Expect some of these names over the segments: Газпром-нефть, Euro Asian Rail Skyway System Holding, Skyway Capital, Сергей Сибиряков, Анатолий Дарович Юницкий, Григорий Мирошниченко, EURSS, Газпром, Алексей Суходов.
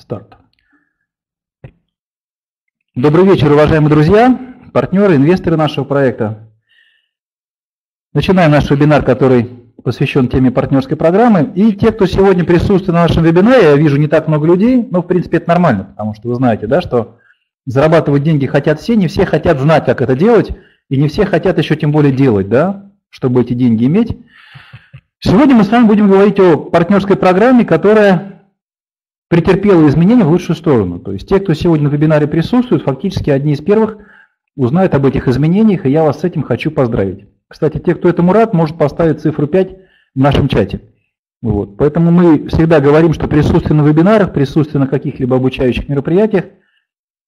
Старт. Добрый вечер, уважаемые друзья, партнеры, инвесторы нашего проекта. Начинаем наш вебинар, который посвящен теме партнерской программы. И те, кто сегодня присутствует на нашем вебинаре, я вижу не так много людей, но в принципе это нормально, потому что вы знаете, да, что зарабатывать деньги хотят все, не все хотят знать, как это делать, и не все хотят еще тем более делать, да, чтобы эти деньги иметь. Сегодня мы с вами будем говорить о партнерской программе, которая претерпела изменения в лучшую сторону. То есть те, кто сегодня на вебинаре присутствует, фактически одни из первых узнают об этих изменениях, и я вас с этим хочу поздравить. Кстати, те, кто этому рад, может поставить цифру 5 в нашем чате. Вот. Поэтому мы всегда говорим, что присутствие на вебинарах, присутствие на каких-либо обучающих мероприятиях,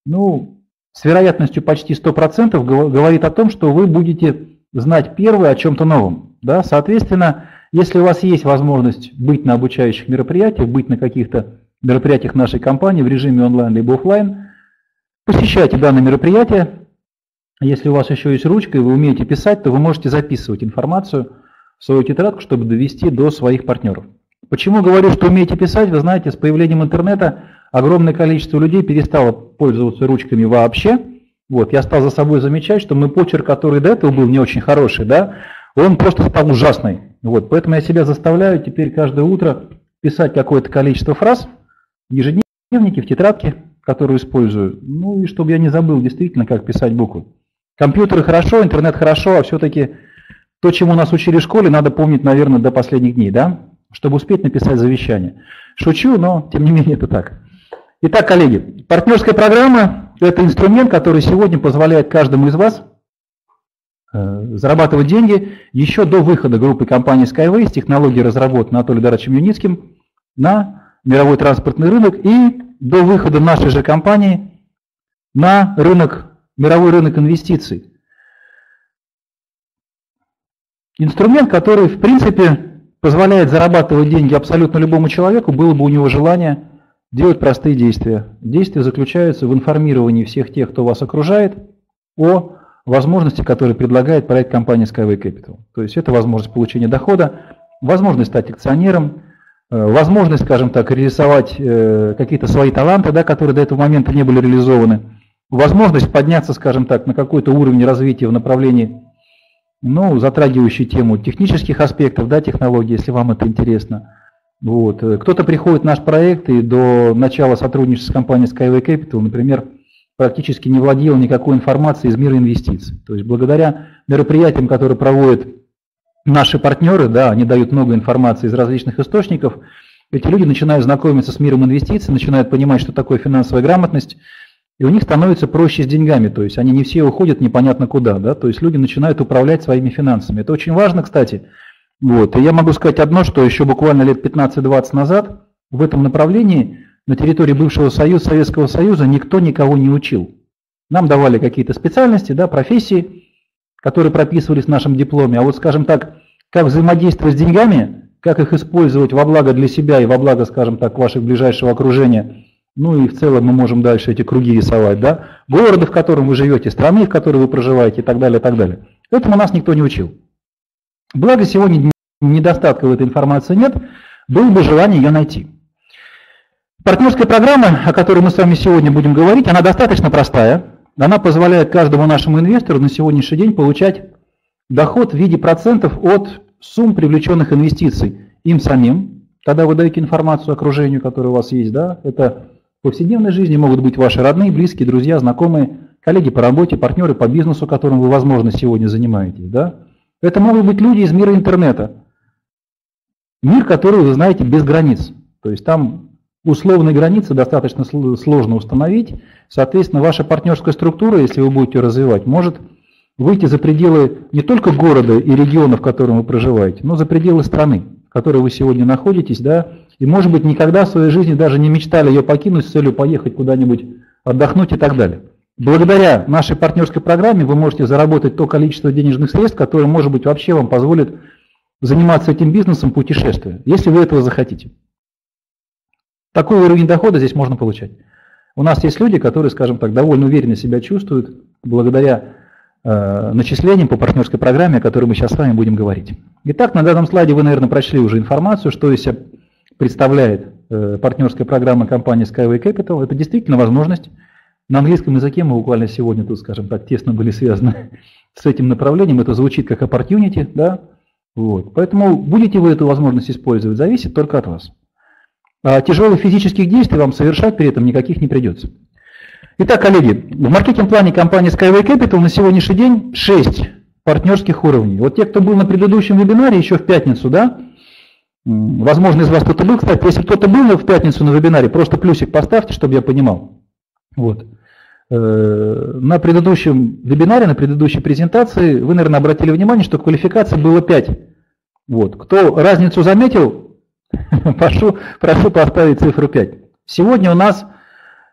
ну, с вероятностью почти 100% говорит о том, что вы будете знать первые о чем-то новом. Да? Соответственно, если у вас есть возможность быть на обучающих мероприятиях, быть на каких-то мероприятиях нашей компании в режиме онлайн либо офлайн. Посещайте данное мероприятие. Если у вас еще есть ручка и вы умеете писать, то вы можете записывать информацию в свою тетрадку, чтобы довести до своих партнеров. Почему говорю, что умеете писать? Вы знаете, с появлением интернета огромное количество людей перестало пользоваться ручками вообще. Вот, я стал за собой замечать, что мой почерк, который до этого был не очень хороший, да, он просто стал ужасный. Вот, поэтому я себя заставляю теперь каждое утро писать какое-то количество фраз, ежедневники, в тетрадке, которую использую, ну и чтобы я не забыл действительно, как писать буквы. Компьютеры хорошо, интернет хорошо, а все-таки то, чему нас учили в школе, надо помнить, наверное, до последних дней, да? Чтобы успеть написать завещание. Шучу, но тем не менее это так. Итак, коллеги, партнерская программа – это инструмент, который сегодня позволяет каждому из вас зарабатывать деньги еще до выхода группы компании Skyway, технологии разработаны Анатолием Даровичем Юницким на мировой транспортный рынок и до выхода нашей же компании на рынок, мировой рынок инвестиций. Инструмент, который, в принципе, позволяет зарабатывать деньги абсолютно любому человеку, было бы у него желание делать простые действия. Действия заключаются в информировании всех тех, кто вас окружает, о возможности, которые предлагает проект компании Skyway Capital. То есть это возможность получения дохода, возможность стать акционером, возможность, скажем так, реализовать какие-то свои таланты, да, которые до этого момента не были реализованы, возможность подняться, скажем так, на какой-то уровень развития в направлении, ну, затрагивающей тему технических аспектов, да, технологий, если вам это интересно. Вот. Кто-то приходит в наш проект и до начала сотрудничества с компанией Skyway Capital, например, практически не владел никакой информацией из мира инвестиций. То есть благодаря мероприятиям, которые проводят наши партнеры, да, они дают много информации из различных источников, эти люди начинают знакомиться с миром инвестиций, начинают понимать, что такое финансовая грамотность, и у них становится проще с деньгами, то есть они не все уходят непонятно куда, да, то есть люди начинают управлять своими финансами. Это очень важно, кстати. Вот. И я могу сказать одно, что еще буквально лет 15-20 назад в этом направлении на территории бывшего Союза, Советского Союза никто никого не учил. Нам давали какие-то специальности, да, профессии, которые прописывались в нашем дипломе, а вот, скажем так, как взаимодействовать с деньгами, как их использовать во благо для себя и во благо, скажем так, вашего ближайшего окружения, ну и в целом мы можем дальше эти круги рисовать, да, города, в котором вы живете, страны, в которой вы проживаете и так далее, и так далее. Этому нас никто не учил. Благо сегодня недостатка в этой информации нет, было бы желание ее найти. Партнерская программа, о которой мы с вами сегодня будем говорить, она достаточно простая. Она позволяет каждому нашему инвестору на сегодняшний день получать доход в виде процентов от сумм привлеченных инвестиций им самим. Когда вы даете информацию окружению, которое у вас есть, да, это в повседневной жизни могут быть ваши родные, близкие, друзья, знакомые, коллеги по работе, партнеры по бизнесу, которым вы, возможно, сегодня занимаетесь. Да. Это могут быть люди из мира интернета. Мир, который вы знаете без границ. То есть там условные границы достаточно сложно установить. Соответственно, ваша партнерская структура, если вы будете ее развивать, может выйти за пределы не только города и региона, в котором вы проживаете, но за пределы страны, в которой вы сегодня находитесь, да, и, может быть, никогда в своей жизни даже не мечтали ее покинуть с целью поехать куда-нибудь отдохнуть и так далее. Благодаря нашей партнерской программе вы можете заработать то количество денежных средств, которое, может быть, вообще вам позволит заниматься этим бизнесом путешествия, если вы этого захотите. Такой уровень дохода здесь можно получать. У нас есть люди, которые, скажем так, довольно уверенно себя чувствуют благодаря начислениям по партнерской программе, о которой мы сейчас с вами будем говорить. Итак, на данном слайде вы, наверное, прочли уже информацию, что из себя представляет партнерской программы компании Skyway Capital. Это действительно возможность. На английском языке мы буквально сегодня тут, скажем так, тесно были связаны с этим направлением. Это звучит как opportunity, да? Вот. Поэтому будете вы эту возможность использовать, зависит только от вас. А тяжелых физических действий вам совершать при этом никаких не придется. Итак, коллеги, в маркетинг-плане компании Skyway Capital на сегодняшний день 6 партнерских уровней. Вот те, кто был на предыдущем вебинаре еще в пятницу, да? Возможно, из вас кто-то был. Кстати, если кто-то был в пятницу на вебинаре, просто плюсик поставьте, чтобы я понимал. Вот. На предыдущем вебинаре, на предыдущей презентации вы, наверное, обратили внимание, что квалификаций было 5. Вот. Кто разницу заметил, прошу поставить цифру 5. Сегодня у нас,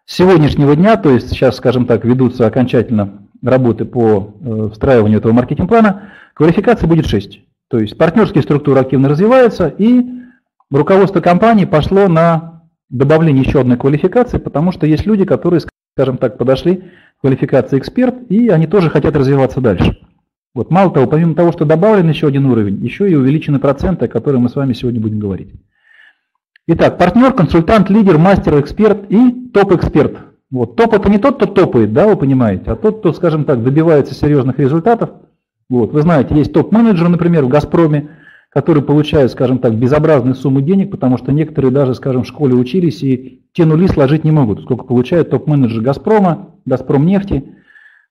с сегодняшнего дня, то есть сейчас, скажем так, ведутся окончательно работы по встраиванию этого маркетинг-плана, квалификаций будет 6. То есть партнерские структуры активно развиваются, и руководство компании пошло на добавление еще одной квалификации, потому что есть люди, которые, скажем так, подошли к квалификации эксперт, и они тоже хотят развиваться дальше. Вот, мало того, помимо того, что добавлен еще один уровень, еще и увеличены проценты, о которых мы с вами сегодня будем говорить. Итак, партнер, консультант, лидер, мастер, эксперт и топ-эксперт. Вот, топ – это не тот, кто топает, да, вы понимаете, а тот, кто, скажем так, добивается серьезных результатов. Вот, вы знаете, есть топ-менеджеры, например, в «Газпроме», которые получают, скажем так, безобразные суммы денег, потому что некоторые даже, скажем, в школе учились и те нули сложить не могут, сколько получают топ-менеджеры «Газпрома», «Газпром-нефти»,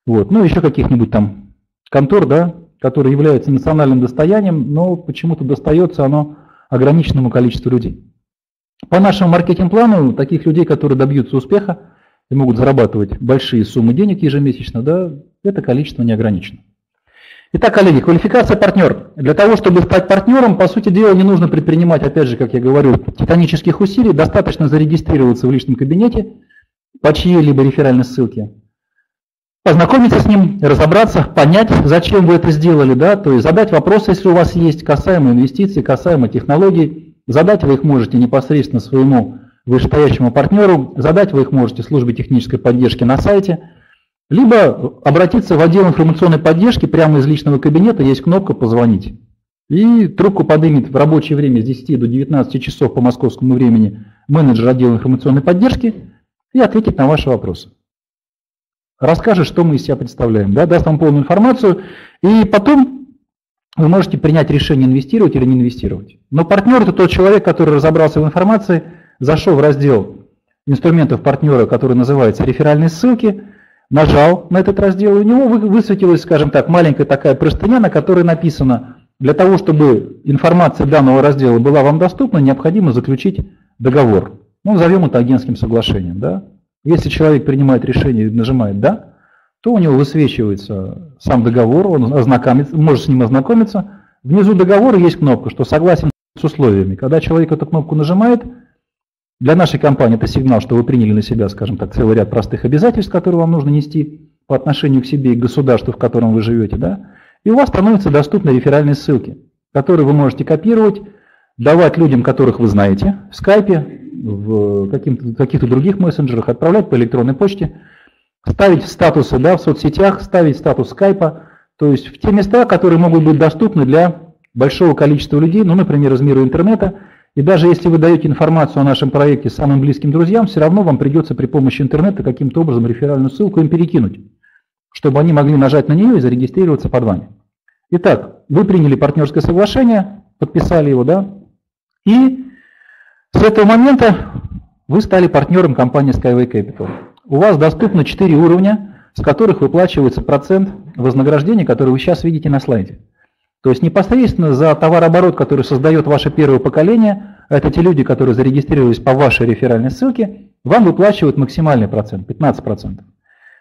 вот, ну еще каких-нибудь там контор, да, которые являются национальным достоянием, но почему-то достается оно ограниченному количеству людей. По нашему маркетинг-плану таких людей, которые добьются успеха и могут зарабатывать большие суммы денег ежемесячно, да, это количество не ограничено. Итак, коллеги, квалификация партнер. Для того, чтобы стать партнером, по сути дела, не нужно предпринимать, опять же, как я говорю, титанических усилий. Достаточно зарегистрироваться в личном кабинете по чьей-либо реферальной ссылке, познакомиться с ним, разобраться, понять, зачем вы это сделали, да, то есть задать вопросы, если у вас есть, касаемо инвестиций, касаемо технологий. Задать вы их можете непосредственно своему вышестоящему партнеру, задать вы их можете службе технической поддержки на сайте, либо обратиться в отдел информационной поддержки прямо из личного кабинета, есть кнопка «Позвонить». И трубку поднимет в рабочее время с 10 до 19 часов по московскому времени менеджер отдела информационной поддержки и ответит на ваши вопросы. Расскажет, что мы из себя представляем, да, даст вам полную информацию, и потом вы можете принять решение, инвестировать или не инвестировать. Но партнер – это тот человек, который разобрался в информации, зашел в раздел инструментов партнера, который называется «Реферальные ссылки», нажал на этот раздел, и у него высветилась, скажем так, маленькая такая простыня, на которой написано: для того, чтобы информация данного раздела была вам доступна, необходимо заключить договор. Ну, назовем это агентским соглашением. Да? Если человек принимает решение и нажимает «да», то у него высвечивается сам договор, он может с ним ознакомиться. Внизу договора есть кнопка, что согласен с условиями. Когда человек эту кнопку нажимает, для нашей компании это сигнал, что вы приняли на себя, скажем так, целый ряд простых обязательств, которые вам нужно нести по отношению к себе и к государству, в котором вы живете, да? И у вас становятся доступны реферальные ссылки, которые вы можете копировать, давать людям, которых вы знаете, в скайпе, в каких-то других мессенджерах, отправлять по электронной почте, ставить в статусы, да, в соцсетях, ставить статус скайпа, то есть в те места, которые могут быть доступны для большого количества людей, ну, например, из мира интернета. И даже если вы даете информацию о нашем проекте самым близким друзьям, все равно вам придется при помощи интернета каким-то образом реферальную ссылку им перекинуть, чтобы они могли нажать на нее и зарегистрироваться под вами. Итак, вы приняли партнерское соглашение, подписали его, да, и с этого момента вы стали партнером компании Skyway Capital. У вас доступно 4 уровня, с которых выплачивается процент вознаграждения, который вы сейчас видите на слайде. То есть непосредственно за товарооборот, который создает ваше первое поколение, это те люди, которые зарегистрировались по вашей реферальной ссылке, вам выплачивают максимальный процент, 15%.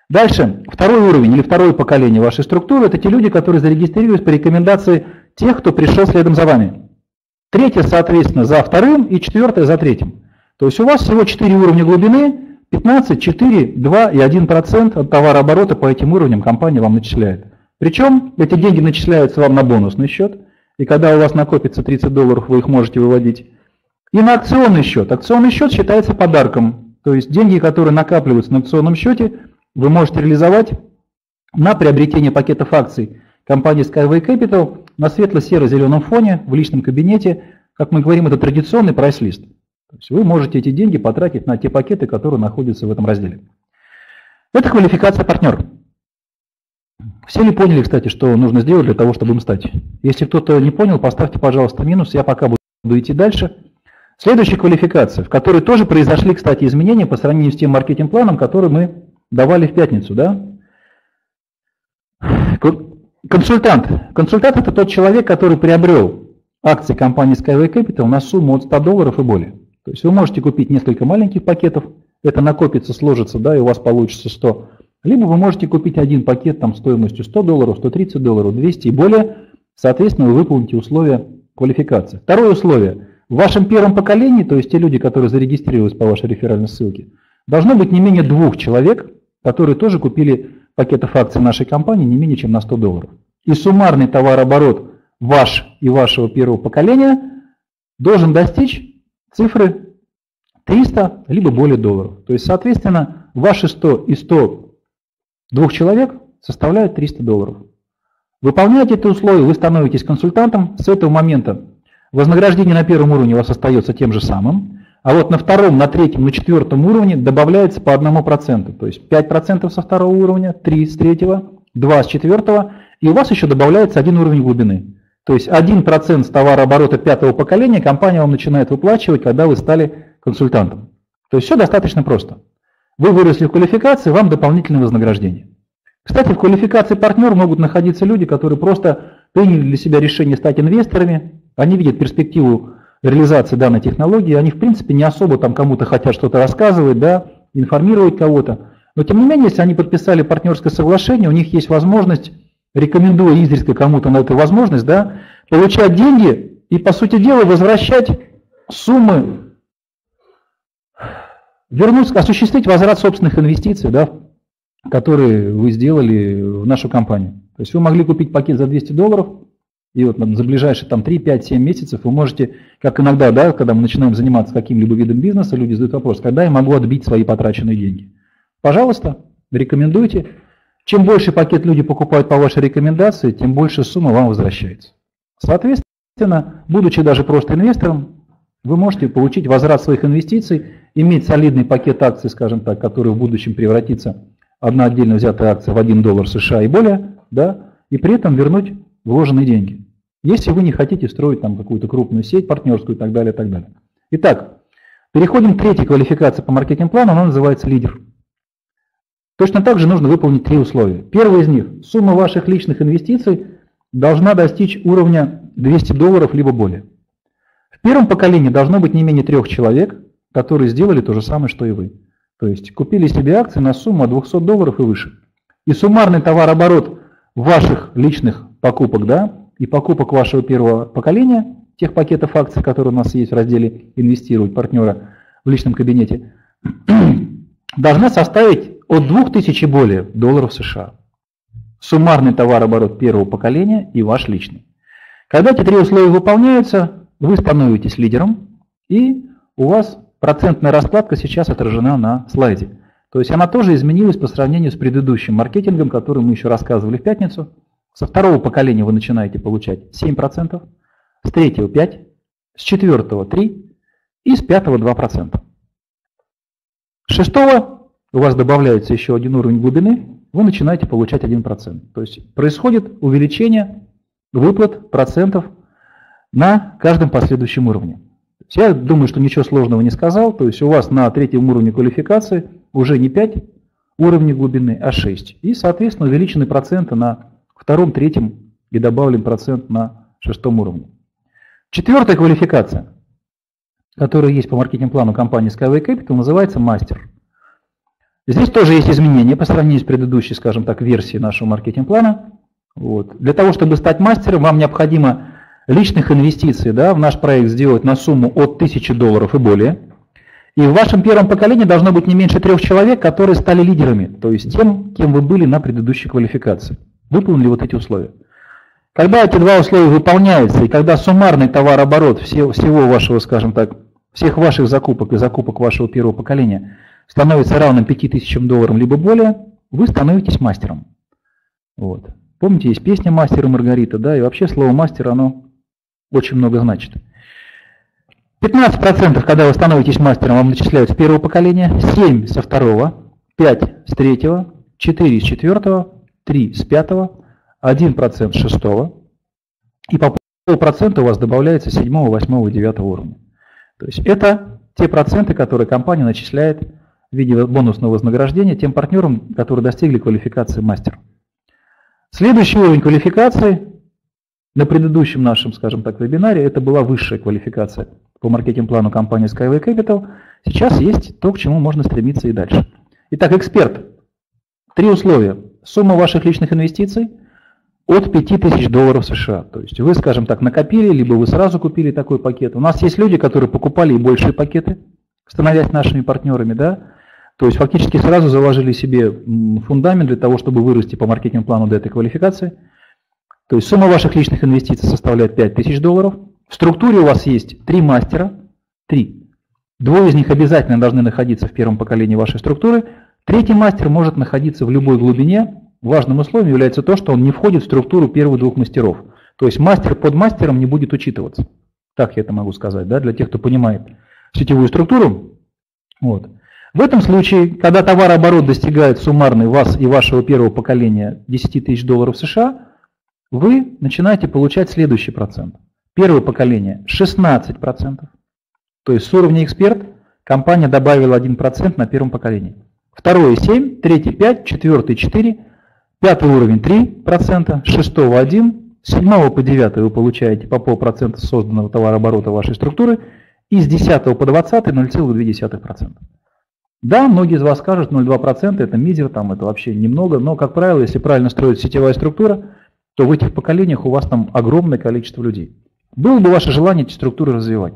Дальше, второй уровень или второе поколение вашей структуры, это те люди, которые зарегистрировались по рекомендации тех, кто пришел следом за вами. Третье, соответственно, за вторым и четвертое за третьим. То есть у вас всего 4 уровня глубины, 15, 4, 2 и 1% от товарооборота по этим уровням компания вам начисляет. Причем эти деньги начисляются вам на бонусный счет, и когда у вас накопится $30, вы их можете выводить. И на акционный счет. Акционный счет считается подарком. То есть деньги, которые накапливаются на акционном счете, вы можете реализовать на приобретение пакетов акций компании Skyway Capital на светло-серо-зеленом фоне, в личном кабинете. Как мы говорим, это традиционный прайс-лист. То есть вы можете эти деньги потратить на те пакеты, которые находятся в этом разделе. Это квалификация партнера. Все ли поняли, кстати, что нужно сделать для того, чтобы им стать? Если кто-то не понял, поставьте, пожалуйста, минус, я пока буду идти дальше. Следующая квалификация, в которой тоже произошли, кстати, изменения по сравнению с тем маркетинг-планом, который мы давали в пятницу, да? Консультант. Консультант – это тот человек, который приобрел акции компании Skyway Capital на сумму от $100 и более. То есть вы можете купить несколько маленьких пакетов, это накопится, сложится, да, и у вас получится 100. Либо вы можете купить один пакет там стоимостью $100, $130, $200 и более. Соответственно, вы выполните условия квалификации. Второе условие. В вашем первом поколении, то есть те люди, которые зарегистрировались по вашей реферальной ссылке, должно быть не менее 2 человек, которые тоже купили пакетов акций нашей компании не менее чем на $100. И суммарный товарооборот ваш и вашего первого поколения должен достичь цифры $300 либо более долларов. То есть, соответственно, ваши 100 и 100 2 человек составляют $300. Выполняете это условие, вы становитесь консультантом. С этого момента вознаграждение на первом уровне у вас остается тем же самым, а вот на втором, на третьем, на четвертом уровне добавляется по 1%. То есть 5% со второго уровня, 3% с третьего, 2% с четвертого, и у вас еще добавляется 1 уровень глубины. То есть 1% с товарооборота пятого поколения компания вам начинает выплачивать, когда вы стали консультантом. То есть все достаточно просто. Вы выросли в квалификации, вам дополнительное вознаграждение. Кстати, в квалификации партнер могут находиться люди, которые просто приняли для себя решение стать инвесторами, они видят перспективу реализации данной технологии, они в принципе не особо там кому-то хотят что-то рассказывать, да, информировать кого-то. Но тем не менее, если они подписали партнерское соглашение, у них есть возможность, рекомендую изредка кому-то на эту возможность, да, получать деньги и, по сути дела, возвращать суммы, осуществить возврат собственных инвестиций, да, которые вы сделали в нашу компанию. То есть вы могли купить пакет за $200, и вот за ближайшие там 3, 5, 7 месяцев вы можете, как иногда, да, когда мы начинаем заниматься каким-либо видом бизнеса, люди задают вопрос, когда я могу отбить свои потраченные деньги. Пожалуйста, рекомендуйте. Чем больше пакет люди покупают по вашей рекомендации, тем больше сумма вам возвращается. Соответственно, будучи даже просто инвестором, вы можете получить возврат своих инвестиций, иметь солидный пакет акций, скажем так, который в будущем превратится, одна отдельно взятая акция, в $1 США и более, да, и при этом вернуть вложенные деньги. Если вы не хотите строить там какую-то крупную сеть, партнерскую и так далее, и так далее. Итак, переходим к третьей квалификации по маркетинг-плану, она называется лидер. Точно так же нужно выполнить 3 условия. Первое из них – сумма ваших личных инвестиций должна достичь уровня $200 либо более. В первом поколении должно быть не менее 3 человек, которые сделали то же самое, что и вы. То есть купили себе акции на сумму от $200 и выше. И суммарный товарооборот ваших личных покупок, да, и покупок вашего первого поколения, тех пакетов акций, которые у нас есть в разделе «Инвестировать партнера» в личном кабинете, должна составить от $2000 и более долларов США. Суммарный товарооборот первого поколения и ваш личный. Когда эти 3 условия выполняются, вы становитесь лидером, и у вас процентная раскладка сейчас отражена на слайде. То есть она тоже изменилась по сравнению с предыдущим маркетингом, который мы еще рассказывали в пятницу. Со второго поколения вы начинаете получать 7%, с третьего 5%, с четвертого 3% и с пятого 2%. С шестого у вас добавляется еще 1 уровень глубины, вы начинаете получать 1%. То есть происходит увеличение выплат процентов на каждом последующем уровне. Я думаю, что ничего сложного не сказал, то есть у вас на третьем уровне квалификации уже не 5 уровней глубины, а 6. И, соответственно, увеличены проценты на втором, третьем и добавлен процент на шестом уровне. Четвертая квалификация, которая есть по маркетинг-плану компании Skyway Capital, называется мастер. Здесь тоже есть изменения по сравнению с предыдущей, скажем так, версией нашего маркетинг-плана. Вот. Для того, чтобы стать мастером, вам необходимо личных инвестиций, да, в наш проект сделать на сумму от $1000 и более. И в вашем первом поколении должно быть не меньше 3 человек, которые стали лидерами, то есть тем, кем вы были на предыдущей квалификации. Выполнили вот эти условия. Когда эти 2 условия выполняются, и когда суммарный товарооборот всего вашего, скажем так, всех ваших закупок и закупок вашего первого поколения становится равным $5000 либо более, вы становитесь мастером. Вот. Помните, есть песня «Мастер и Маргарита», да, и вообще слово «мастер» оно очень много значит. 15%, когда вы становитесь мастером, вам начисляют с первого поколения, 7 со второго, 5 с третьего, 4 с четвертого, 3 с пятого, 1% с шестого, и по полпроцента у вас добавляется с седьмого, восьмого и девятого уровня. То есть это те проценты, которые компания начисляет в виде бонусного вознаграждения тем партнерам, которые достигли квалификации мастера. Следующий уровень квалификации на предыдущем нашем, скажем так, вебинаре, это была высшая квалификация по маркетинг-плану компании Skyway Capital. Сейчас есть то, к чему можно стремиться и дальше. Итак, эксперт. Три условия. Сумма ваших личных инвестиций от $5000 США. То есть вы, скажем так, накопили, либо вы сразу купили такой пакет. У нас есть люди, которые покупали и большие пакеты, становясь нашими партнерами, да. То есть фактически сразу заложили себе фундамент для того, чтобы вырасти по маркетинг-плану до этой квалификации. То есть сумма ваших личных инвестиций составляет $5000. В структуре у вас есть 3 мастера, 3. Двое из них обязательно должны находиться в первом поколении вашей структуры. Третий мастер может находиться в любой глубине. Важным условием является то, что он не входит в структуру первых двух мастеров. То есть мастер под мастером не будет учитываться. Так я это могу сказать, да, для тех, кто понимает сетевую структуру. Вот. В этом случае, когда товарооборот достигает суммарный вас и вашего первого поколения $10 000 США, вы начинаете получать следующий процент. Первое поколение 16%, то есть с уровня эксперт компания добавила 1% на первом поколении. Второе 7%, третье 5%, четвертое 4%, пятый уровень 3%, шестого 1%, с 7 по 9 вы получаете по 0,5% созданного товарооборота вашей структуры и с 10 по 20 0,2%. Да, многие из вас скажут 0,2% это мизер, там это вообще немного, но как правило, если правильно строится сетевая структура, то в этих поколениях у вас там огромное количество людей. Было бы ваше желание эти структуры развивать.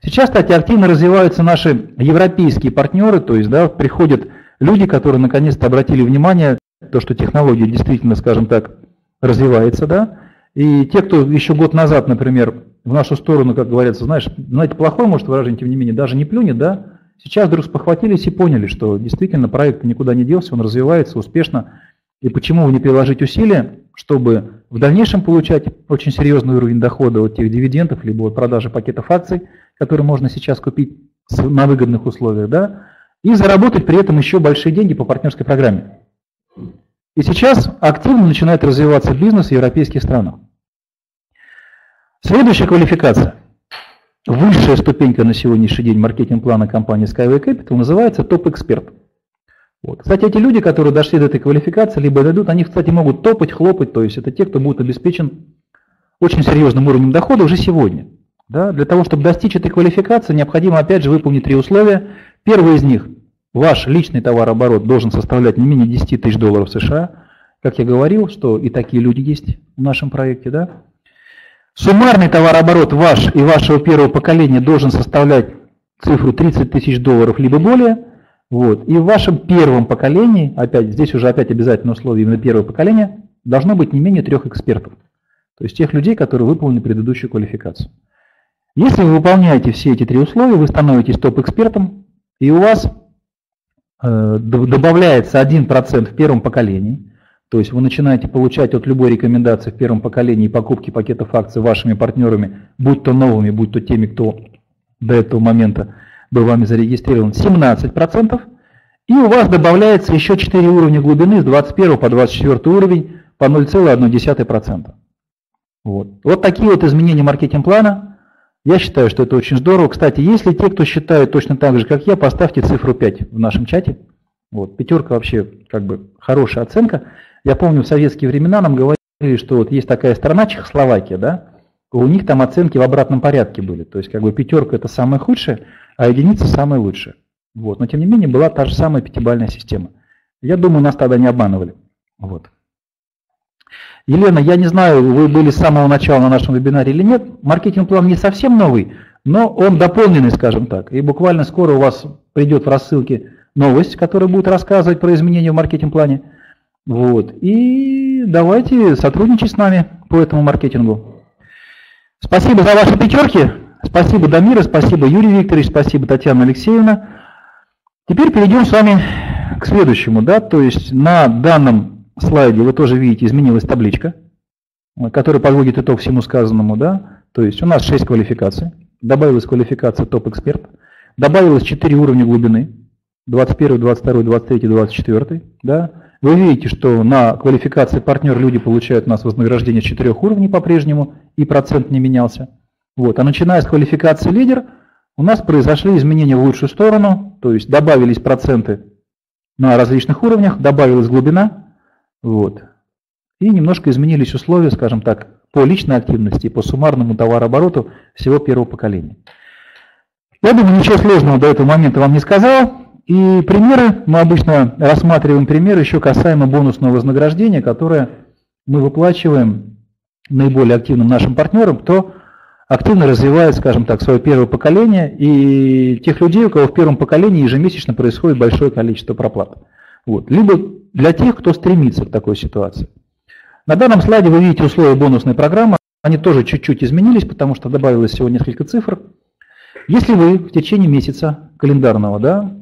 Сейчас, кстати, активно развиваются наши европейские партнеры, то есть да, приходят люди, которые наконец-то обратили внимание, то, что технология действительно, скажем так, развивается. Да? И те, кто еще год назад, например, в нашу сторону, как говорится, знаете, плохое, может, выражение, тем не менее, даже не плюнет, да, сейчас вдруг спохватились и поняли, что действительно проект никуда не делся, он развивается успешно. И почему вы не приложить усилия, чтобы в дальнейшем получать очень серьезный уровень дохода от тех дивидендов, либо от продажи пакетов акций, которые можно сейчас купить на выгодных условиях, да, и заработать при этом еще большие деньги по партнерской программе. И сейчас активно начинает развиваться бизнес в европейских странах. Следующая квалификация. Высшая ступенька на сегодняшний день маркетинг-плана компании Skyway Capital называется топ-эксперт. Вот. Кстати, эти люди, которые дошли до этой квалификации, либо дойдут, они, кстати, могут топать, хлопать, то есть это те, кто будет обеспечен очень серьезным уровнем дохода уже сегодня. Да? Для того, чтобы достичь этой квалификации, необходимо, опять же, выполнить 3 условия. Первое из них, ваш личный товарооборот должен составлять не менее $10 000 США. Как я говорил, что и такие люди есть в нашем проекте. Да? Суммарный товарооборот ваш и вашего первого поколения должен составлять цифру $30 000 либо более. Вот. И в вашем первом поколении, опять здесь уже опять обязательное условие именно первого поколения, должно быть не менее 3 экспертов. То есть тех людей, которые выполнили предыдущую квалификацию. Если вы выполняете все эти 3 условия, вы становитесь топ-экспертом, и у вас добавляется 1% в первом поколении. То есть вы начинаете получать от любой рекомендации в первом поколении покупки пакетов акций вашими партнерами, будь то новыми, будь то теми, кто до этого момента был вами зарегистрирован, 17%, и у вас добавляется еще 4 уровня глубины с 21 по 24 уровень по 0,1%. Вот такие вот изменения маркетинг-плана. Я считаю, что это очень здорово. Кстати, если те, кто считают точно так же, как я, поставьте цифру 5 в нашем чате. Вот, 5 вообще как бы хорошая оценка. Я помню, в советские времена нам говорили, что вот есть такая страна, Чехословакия, да? У них там оценки в обратном порядке были. То есть как бы 5 это самое худшее, а единица самая лучшая. Вот. Но тем не менее была та же самая пятибалльная система. Я думаю, нас тогда не обманывали. Вот. Елена, я не знаю, вы были с самого начала на нашем вебинаре или нет. Маркетинг-план не совсем новый, но он дополненный, скажем так. И буквально скоро у вас придет в рассылке новость, которая будет рассказывать про изменения в маркетинг-плане. Вот. И давайте сотрудничать с нами по этому маркетингу. Спасибо за ваши 5. Спасибо, Дамира, спасибо, Юрий Викторович, спасибо, Татьяна Алексеевна. Теперь перейдем с вами к следующему. Да? То есть на данном слайде вы тоже видите, изменилась табличка, которая подводит итог всему сказанному. Да? То есть у нас 6 квалификаций. добавилась квалификация топ-эксперт, добавилось 4 уровня глубины, 21, 22, 23, 24. Да? Вы видите, что на квалификации партнер люди получают у нас вознаграждение с 4 уровней по-прежнему, и процент не менялся. Вот. А начиная с квалификации лидер, у нас произошли изменения в лучшую сторону, то есть добавились проценты на различных уровнях, добавилась глубина, вот. И немножко изменились условия, скажем так, по личной активности и по суммарному товарообороту всего первого поколения. Я думаю, ничего сложного до этого момента вам не сказал. И примеры, мы обычно рассматриваем примеры еще касаемо бонусного вознаграждения, которое мы выплачиваем наиболее активным нашим партнерам, кто активно развивает, скажем так, свое первое поколение, и тех людей, у кого в первом поколении ежемесячно происходит большое количество проплат. Вот. Либо для тех, кто стремится к такой ситуации. На данном слайде вы видите условия бонусной программы, они тоже чуть-чуть изменились, потому что добавилось всего несколько цифр. Если вы в течение месяца календарного, да,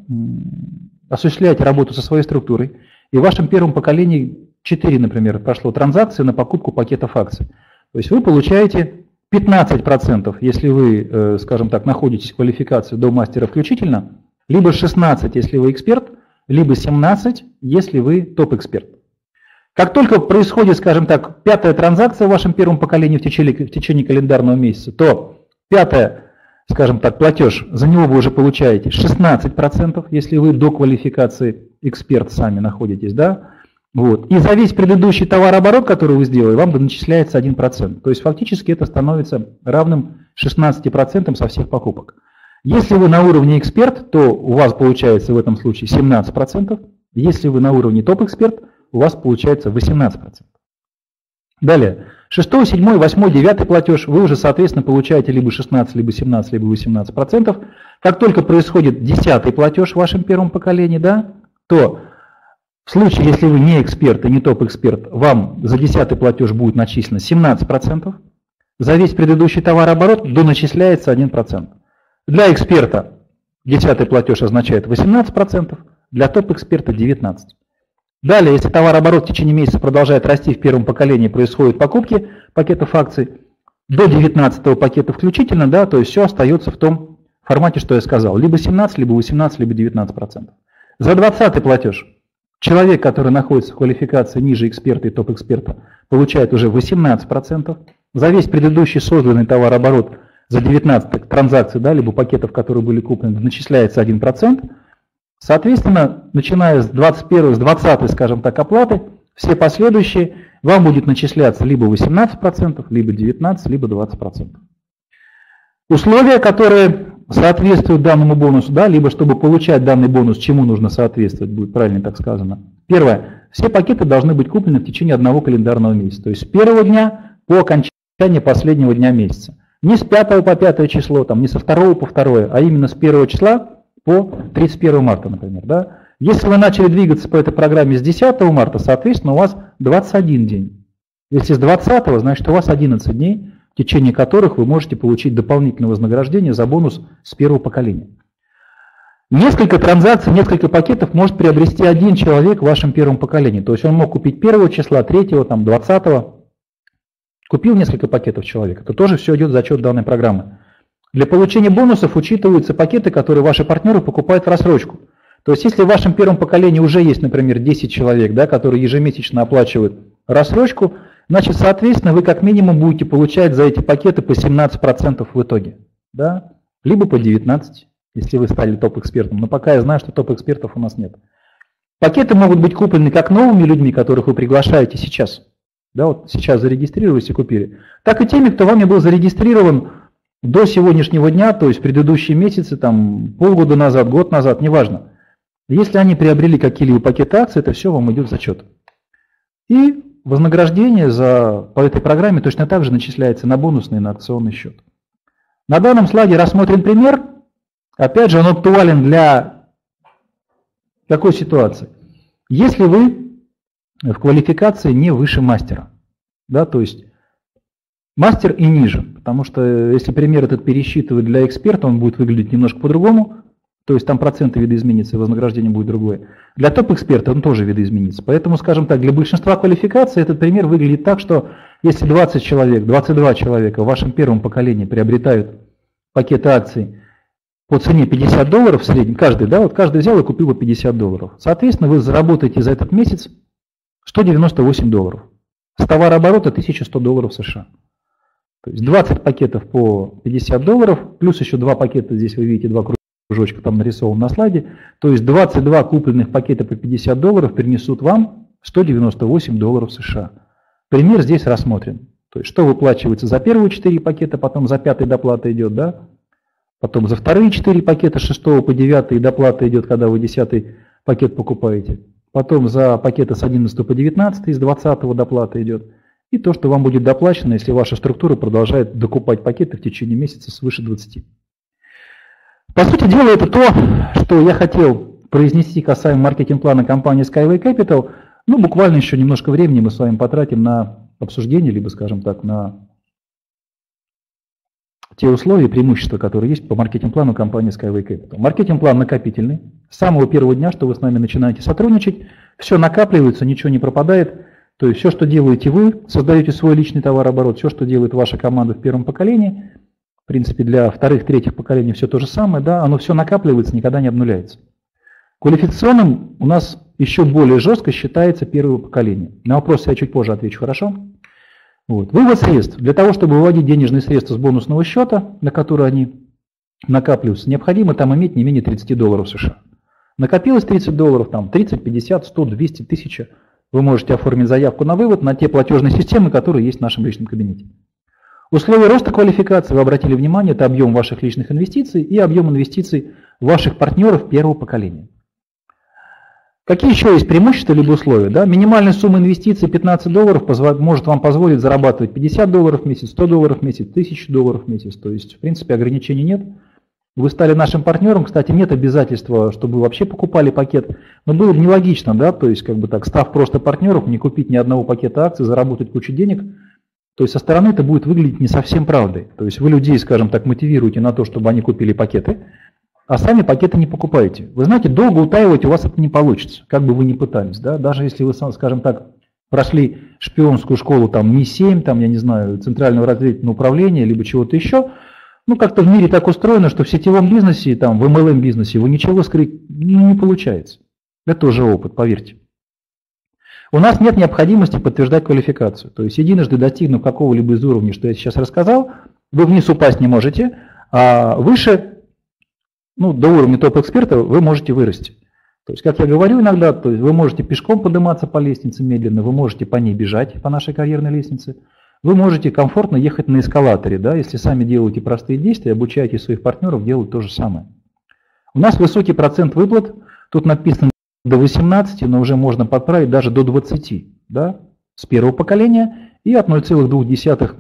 осуществляете работу со своей структурой, и в вашем первом поколении 4, например, прошло транзакции на покупку пакетов акций, то есть вы получаете 15%, если вы, скажем так, находитесь в квалификации до мастера включительно, либо 16, если вы эксперт, либо 17, если вы топ-эксперт. Как только происходит, скажем так, 5-я транзакция в вашем первом поколении в течение календарного месяца, то 5-я, скажем так, платеж, за него вы уже получаете 16%, если вы до квалификации эксперт сами находитесь, да? Вот. И за весь предыдущий товарооборот, который вы сделали, вам доначисляется 1%. То есть фактически это становится равным 16% со всех покупок. Если вы на уровне эксперт, то у вас получается в этом случае 17%. Если вы на уровне топ-эксперт, у вас получается 18%. Далее, 6, 7, 8, 9 платеж вы уже, соответственно, получаете либо 16, либо 17, либо 18%. Как только происходит 10-й платеж в вашем первом поколении, да, то в случае, если вы не эксперт и не топ-эксперт, вам за 10-й платеж будет начислено 17%. За весь предыдущий товарооборот доначисляется 1%. Для эксперта 10-й платеж означает 18%, для топ-эксперта 19%. Далее, если товарооборот в течение месяца продолжает расти в первом поколении, происходят покупки пакетов акций до 19 пакета включительно, да, то есть все остается в том формате, что я сказал, либо 17, либо 18, либо 19%. За 20 платеж человек, который находится в квалификации ниже эксперта и топ-эксперта, получает уже 18%. За весь предыдущий созданный товарооборот за 19 транзакций, да, либо пакетов, которые были куплены, начисляется 1%. Соответственно, начиная с 21, с 20, скажем так, оплаты, все последующие, вам будет начисляться либо 18%, либо 19%, либо 20%. Условия, которые соответствуют данному бонусу, да, либо чтобы получать данный бонус, чему нужно соответствовать, будет правильно так сказано. Первое. Все пакеты должны быть куплены в течение одного календарного месяца, то есть с первого дня по окончании последнего дня месяца. Не с 5 по 5 число, там, не со 2 по 2, а именно с 1 числа по 31 марта, например. Да? Если вы начали двигаться по этой программе с 10 марта, соответственно, у вас 21 день. Если с 20, значит, у вас 11 дней, в течение которых вы можете получить дополнительное вознаграждение за бонус с первого поколения. Несколько транзакций, несколько пакетов может приобрести один человек в вашем первом поколении. То есть он мог купить 1 числа, 3, там, 20. Купил несколько пакетов человек. Это тоже все идет за счет данной программы. Для получения бонусов учитываются пакеты, которые ваши партнеры покупают в рассрочку. То есть, если в вашем первом поколении уже есть, например, 10 человек, да, которые ежемесячно оплачивают рассрочку, значит, соответственно, вы как минимум будете получать за эти пакеты по 17% в итоге. Да? Либо по 19%, если вы стали топ-экспертом. Но пока я знаю, что топ-экспертов у нас нет. Пакеты могут быть куплены как новыми людьми, которых вы приглашаете сейчас. Да, вот сейчас зарегистрировались и купили. Так и теми, кто вами был зарегистрирован до сегодняшнего дня, то есть предыдущие месяцы, там, полгода назад, год назад, неважно. Если они приобрели какие-либо пакеты акций, это все вам идет в зачет. И вознаграждение по этой программе точно так же начисляется на бонусный и на акционный счет. На данном слайде рассмотрен пример. Опять же, он актуален для такой ситуации. Если вы в квалификации не выше мастера, да, то есть мастер и ниже, потому что если пример этот пересчитывать для эксперта, он будет выглядеть немножко по-другому, то есть там проценты видоизменятся, и вознаграждение будет другое. Для топ-эксперта он тоже видоизменится. Поэтому, скажем так, для большинства квалификаций этот пример выглядит так, что если 20 человек, 22 человека в вашем первом поколении приобретают пакета акций по цене $50 в среднем, каждый, да, вот каждый взял и купил по $50. Соответственно, вы заработаете за этот месяц $198. С товарооборота $1100 США. То есть 20 пакетов по $50, плюс еще 2 пакета, здесь вы видите 2 кружочка, там нарисован на слайде. То есть 22 купленных пакета по $50 принесут вам $198 США. Пример здесь рассмотрен. То есть что выплачивается за первые 4 пакета, потом за 5 доплата идет, да? Потом за вторые 4 пакета, 6 по 9 доплата идет, когда вы 10 пакет покупаете. Потом за пакеты с 11 по 19, с 20 доплата идет. И то, что вам будет доплачено, если ваша структура продолжает докупать пакеты в течение месяца свыше 20. По сути дела, это то, что я хотел произнести касаемо маркетинг-плана компании Skyway Capital. Ну, буквально еще немножко времени мы с вами потратим на обсуждение, либо, скажем так, на те условия и преимущества, которые есть по маркетинг-плану компании Skyway Capital. Маркетинг-план накопительный. С самого первого дня, что вы с нами начинаете сотрудничать, все накапливается, ничего не пропадает. То есть все, что делаете вы, создаете свой личный товарооборот, все, что делает ваша команда в первом поколении, в принципе, для вторых, третьих поколений все то же самое, да, оно все накапливается, никогда не обнуляется. Квалификационным у нас еще более жестко считается первое поколение. На вопрос я чуть позже отвечу, хорошо? Вот. Вывод средств. Для того, чтобы выводить денежные средства с бонусного счета, на который они накапливаются, необходимо там иметь не менее $30 США. Накопилось $30, там 30, 50, 100, 200, 1000. Вы можете оформить заявку на вывод на те платежные системы, которые есть в нашем личном кабинете. Условия роста квалификации, вы обратили внимание, это объем ваших личных инвестиций и объем инвестиций ваших партнеров первого поколения. Какие еще есть преимущества либо условия? Да? Минимальная сумма инвестиций $15 может вам позволить зарабатывать $50 в месяц, $100 в месяц, $1000 в месяц. То есть, в принципе, ограничений нет. Вы стали нашим партнером, кстати, нет обязательства, чтобы вы вообще покупали пакет, но было бы нелогично, да, то есть, как бы так, став просто партнером, не купить ни одного пакета акций, заработать кучу денег, то есть со стороны это будет выглядеть не совсем правдой. То есть вы людей, скажем так, мотивируете на то, чтобы они купили пакеты, а сами пакеты не покупаете. Вы знаете, долго утаивать у вас это не получится, как бы вы ни пытались, да, даже если вы, скажем так, прошли шпионскую школу, там, МИ-7, там, я не знаю, Центрального разведывательного управления, либо чего-то еще. Ну, как-то в мире так устроено, что в сетевом бизнесе, там, в MLM-бизнесе вы ничего скрыть не получается. Это уже опыт, поверьте. У нас нет необходимости подтверждать квалификацию. То есть, единожды достигнув какого-либо из уровней, что я сейчас рассказал, вы вниз упасть не можете, а выше, ну, до уровня топ-эксперта вы можете вырасти. То есть, как я говорю иногда, то есть вы можете пешком подниматься по лестнице медленно, вы можете по ней бежать, по нашей карьерной лестнице. Вы можете комфортно ехать на эскалаторе, да, если сами делаете простые действия, обучаете своих партнеров делать то же самое. У нас высокий процент выплат, тут написано до 18, но уже можно подправить даже до 20, да, с первого поколения, и от 0,2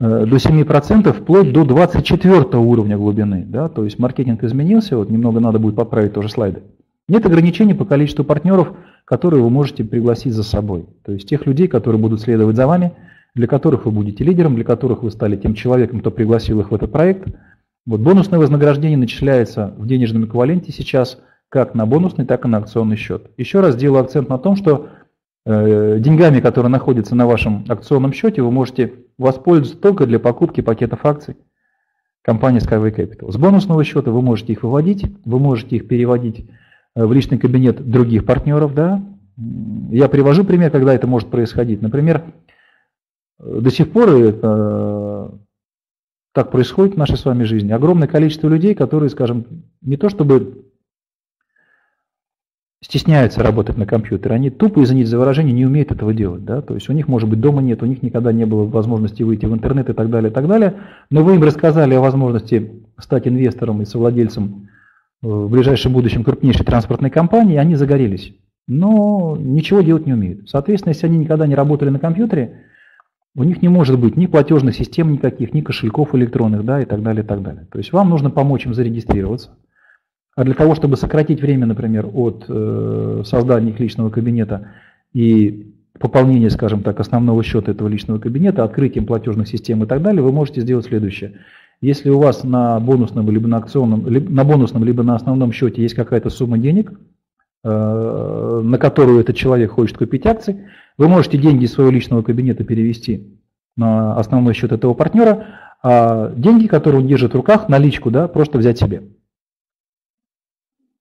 до 7% вплоть до 24 уровня глубины. Да, то есть маркетинг изменился, вот немного надо будет подправить тоже слайды. Нет ограничений по количеству партнеров, которые вы можете пригласить за собой. То есть тех людей, которые будут следовать за вами, для которых вы будете лидером, для которых вы стали тем человеком, кто пригласил их в этот проект. Вот бонусное вознаграждение начисляется в денежном эквиваленте сейчас как на бонусный, так и на акционный счет. Еще раз делаю акцент на том, что деньгами, которые находятся на вашем акционном счете, вы можете воспользоваться только для покупки пакетов акций компании Skyway Capital. С бонусного счета вы можете их выводить, вы можете их переводить в личный кабинет других партнеров, да. Я привожу пример, когда это может происходить. Например, до сих пор это так происходит в нашей с вами жизни. Огромное количество людей, которые, скажем, не то чтобы стесняются работать на компьютере, они тупо, извините за выражение, не умеют этого делать, да. То есть у них, может быть, дома нет, у них никогда не было возможности выйти в интернет и так далее, и так далее. Но вы им рассказали о возможности стать инвестором и совладельцем в ближайшем будущем крупнейшей транспортной компании, они загорелись, но ничего делать не умеют. Соответственно, если они никогда не работали на компьютере, у них не может быть ни платежных систем никаких, ни кошельков электронных, да, и так далее, и так далее. То есть вам нужно помочь им зарегистрироваться. А для того, чтобы сократить время, например, от создания их личного кабинета и пополнения, скажем так, основного счета этого личного кабинета, открытием платежных систем и так далее, вы можете сделать следующее. Если у вас на бонусном, либо на акционном, либо на основном счете есть какая-то сумма денег, на которую этот человек хочет купить акции, вы можете деньги из своего личного кабинета перевести на основной счет этого партнера, деньги, которые он держит в руках, наличку, да, просто взять себе.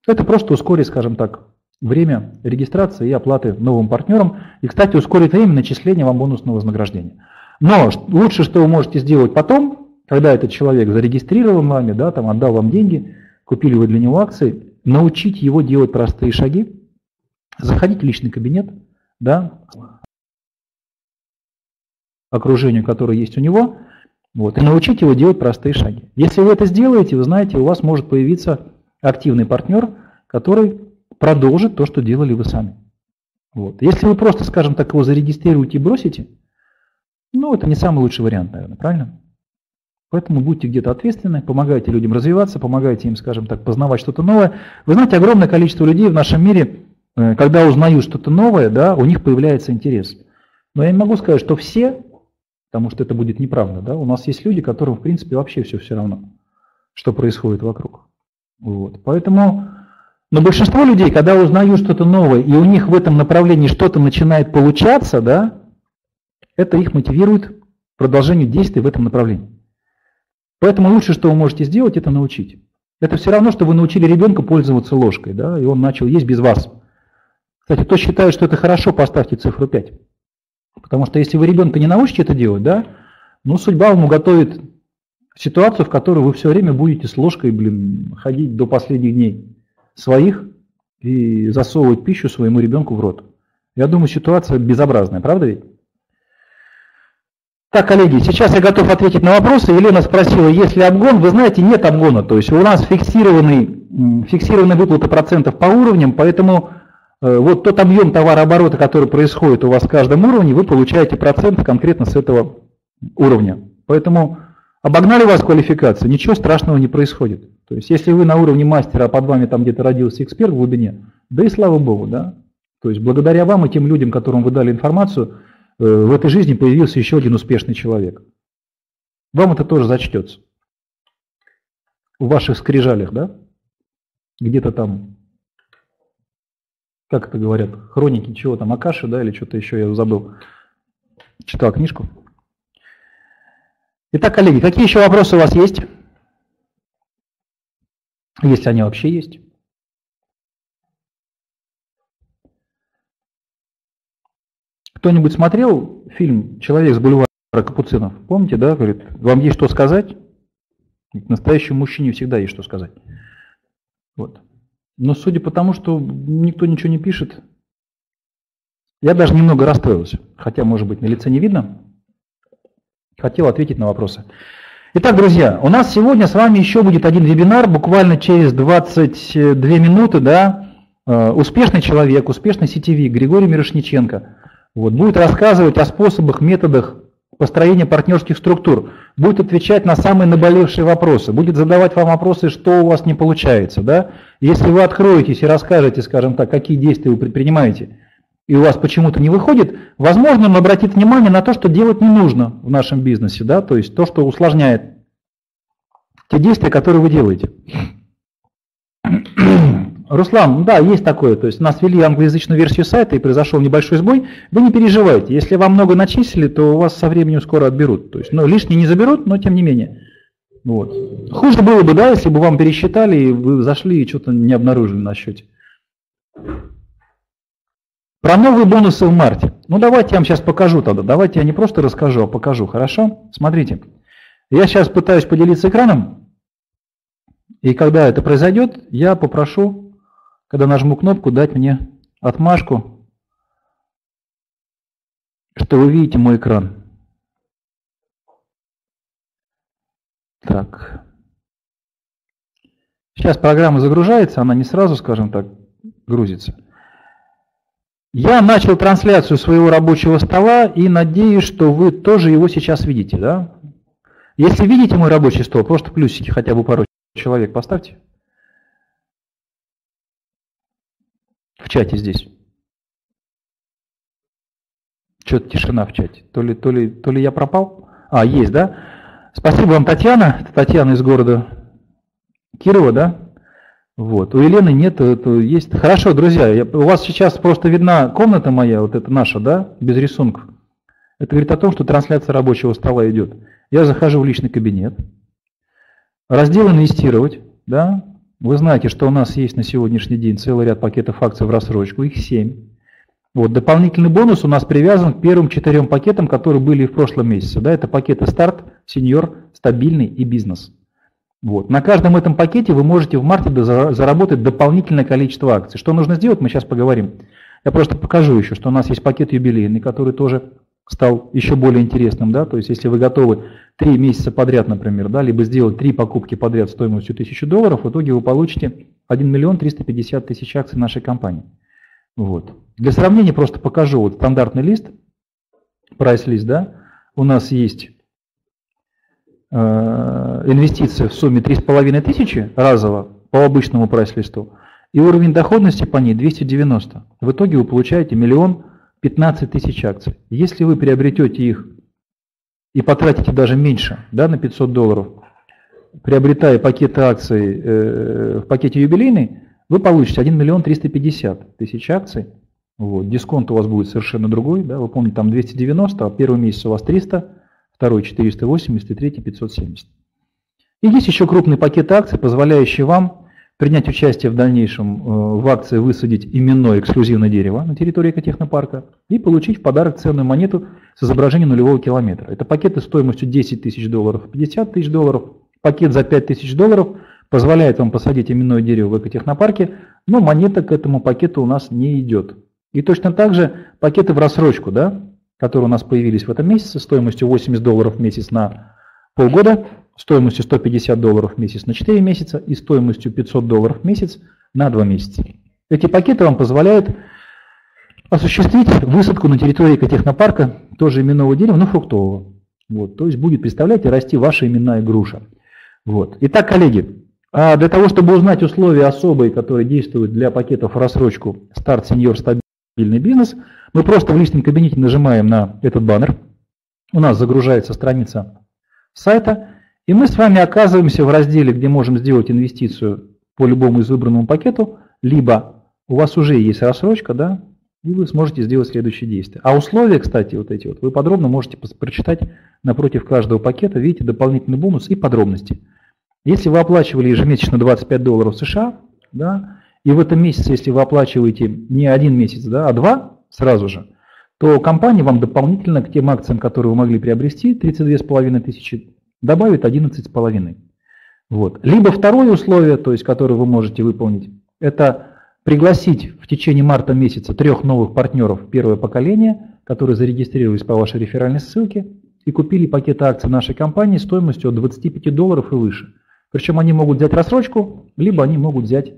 Это просто ускорит, скажем так, время регистрации и оплаты новым партнерам. И, кстати, ускорит время начисления вам бонусного вознаграждения. Но лучше, что вы можете сделать потом, когда этот человек зарегистрирован вами, да, там, отдал вам деньги, купили вы для него акции, научить его делать простые шаги, заходить в личный кабинет, да, окружению, которое есть у него, вот, и научить его делать простые шаги. Если вы это сделаете, вы знаете, у вас может появиться активный партнер, который продолжит то, что делали вы сами. Вот. Если вы просто, скажем так, его зарегистрируете и бросите, ну, это не самый лучший вариант, наверное, правильно? Поэтому будьте где-то ответственны, помогайте людям развиваться, помогайте им, скажем так, познавать что-то новое. Вы знаете, огромное количество людей в нашем мире, когда узнают что-то новое, да, у них появляется интерес. Но я не могу сказать, что все, потому что это будет неправда, да, у нас есть люди, которым, в принципе, вообще все равно, что происходит вокруг. Вот. Поэтому, но большинство людей, когда узнают что-то новое, и у них в этом направлении что-то начинает получаться, да, это их мотивирует к продолжению действий в этом направлении. Поэтому лучшее, что вы можете сделать, это научить. Это все равно, что вы научили ребенка пользоваться ложкой, да, и он начал есть без вас. Кстати, кто считает, что это хорошо, поставьте цифру 5. Потому что если вы ребенка не научите это делать, да, ну, судьба ему готовит ситуацию, в которой вы все время будете с ложкой, блин, ходить до последних дней своих и засовывать пищу своему ребенку в рот. Я думаю, ситуация безобразная, правда ведь? Так, коллеги, сейчас я готов ответить на вопросы. Елена спросила, есть ли обгон. Вы знаете, нет обгона. То есть у нас фиксированные выплаты процентов по уровням, поэтому вот тот объем товарооборота, который происходит у вас в каждом уровне, вы получаете процент конкретно с этого уровня. Поэтому обогнали вас квалификация, ничего страшного не происходит. То есть если вы на уровне мастера, а под вами там где-то родился эксперт в глубине, да и слава богу, да. То есть благодаря вам и тем людям, которым вы дали информацию, в этой жизни появился еще один успешный человек. Вам это тоже зачтется. В ваших скрижалях, да? Где-то там, как это говорят, хроники чего там, Акаши, да, или что-то еще, я забыл. Читал книжку. Итак, коллеги, какие еще вопросы у вас есть? Если они вообще есть. Кто-нибудь смотрел фильм «Человек с бульвара Капуцинов»? Помните, да? Говорит, вам есть что сказать? Настоящему мужчине всегда есть что сказать. Вот. Но судя по тому, что никто ничего не пишет, я даже немного расстроился. Хотя, может быть, на лице не видно. Хотел ответить на вопросы. Итак, друзья, у нас сегодня с вами еще будет один вебинар, буквально через 22 минуты, да? Успешный человек, успешный сетевик Григорий Мирошниченко. Вот, будет рассказывать о способах, методах построения партнерских структур, будет отвечать на самые наболевшие вопросы, будет задавать вам вопросы, что у вас не получается. Да? Если вы откроетесь и расскажете, скажем так, какие действия вы предпринимаете, и у вас почему-то не выходит, возможно, он обратит внимание на то, что делать не нужно в нашем бизнесе, да? То есть то, что усложняет те действия, которые вы делаете. Руслан, да, есть такое, то есть у нас ввели англоязычную версию сайта и произошел небольшой сбой, вы не переживайте, если вам много начислили, то у вас со временем скоро отберут, то есть, ну, лишнее не заберут, но тем не менее. Вот. Хуже было бы, да, если бы вам пересчитали, и вы зашли и что-то не обнаружили на счете. Про новые бонусы в марте. Ну давайте я вам сейчас покажу тогда, давайте я не просто расскажу, а покажу, хорошо? Смотрите, я сейчас пытаюсь поделиться экраном, и когда это произойдет, я попрошу... Когда нажму кнопку, дать мне отмашку, что вы видите мой экран. Так. Сейчас программа загружается, она не сразу, скажем так, грузится. Я начал трансляцию своего рабочего стола и надеюсь, что вы тоже его сейчас видите, да? Если видите мой рабочий стол, просто плюсики хотя бы пару человек поставьте. В чате здесь. Что-то тишина в чате. То ли я пропал? А, есть, да? Спасибо вам, Татьяна. Это Татьяна из города Кирова, да? Вот. У Елены нет, это есть. Хорошо, друзья, у вас сейчас просто видна комната моя, вот эта наша, да, без рисунков. Это говорит о том, что трансляция рабочего стола идет. Я захожу в личный кабинет, раздел «Инвестировать», да? Вы знаете, что у нас есть на сегодняшний день целый ряд пакетов акций в рассрочку, их 7. Вот, дополнительный бонус у нас привязан к первым 4 пакетам, которые были в прошлом месяце. Да? Это пакеты «Старт», «Сеньор», «Стабильный» и «Бизнес». Вот. На каждом этом пакете вы можете в марте заработать дополнительное количество акций. Что нужно сделать, мы сейчас поговорим. Я просто покажу еще, что у нас есть пакет юбилейный, который тоже стал еще более интересным. Да? То есть, если вы готовы 3 месяца подряд, например, да, либо сделать 3 покупки подряд стоимостью $1000, в итоге вы получите 1 350 000 акций нашей компании. Вот. Для сравнения просто покажу вот стандартный лист, прайс-лист, да, у нас есть инвестиции в сумме 3500 разово по обычному прайс-листу, и уровень доходности по ней 290. В итоге вы получаете 1 015 000 акций. Если вы приобретете их и потратите даже меньше, да, на $500, приобретая пакеты акций в пакете юбилейный, вы получите 1 350 000 акций. Вот. Дисконт у вас будет совершенно другой. Да? Вы помните, там 290, а первый месяц у вас 300, второй 480, третий 570. И есть еще крупный пакет акций, позволяющий вам принять участие в дальнейшем в акции, высадить именное эксклюзивное дерево на территории экотехнопарка и получить в подарок ценную монету с изображением нулевого километра. Это пакеты стоимостью $10 000, $50 000. Пакет за $5 000 позволяет вам посадить именное дерево в экотехнопарке, но монета к этому пакету у нас не идет. И точно так же пакеты в рассрочку, да, которые у нас появились в этом месяце, стоимостью $80 в месяц на полгода, стоимостью $150 в месяц на 4 месяца и стоимостью $500 в месяц на 2 месяца. Эти пакеты вам позволяют осуществить высадку на территории экотехнопарка тоже именного дерева, но фруктового. Вот, то есть будет, представляете, расти ваша именная груша. Вот. Итак, коллеги, а для того, чтобы узнать условия особые, которые действуют для пакетов в рассрочку «Старт», «Сеньор», «Стабильный», «Бизнес», мы просто в личном кабинете нажимаем на этот баннер. У нас загружается страница сайта, и мы с вами оказываемся в разделе, где можем сделать инвестицию по любому из выбранному пакету, либо у вас уже есть рассрочка, да, и вы сможете сделать следующие действия. А условия, кстати, вот эти вот, вы подробно можете прочитать напротив каждого пакета, видите, дополнительный бонус и подробности. Если вы оплачивали ежемесячно $25 США, да, и в этом месяце, если вы оплачиваете не 1 месяц, да, а 2 сразу же, то компания вам дополнительно к тем акциям, которые вы могли приобрести, 32 500, добавит 11 500. Вот. Либо второе условие, то есть, которое вы можете выполнить, это пригласить в течение марта месяца 3 новых партнеров первое поколение, которые зарегистрировались по вашей реферальной ссылке и купили пакеты акций нашей компании стоимостью от $25 и выше. Причем они могут взять рассрочку, либо они могут взять,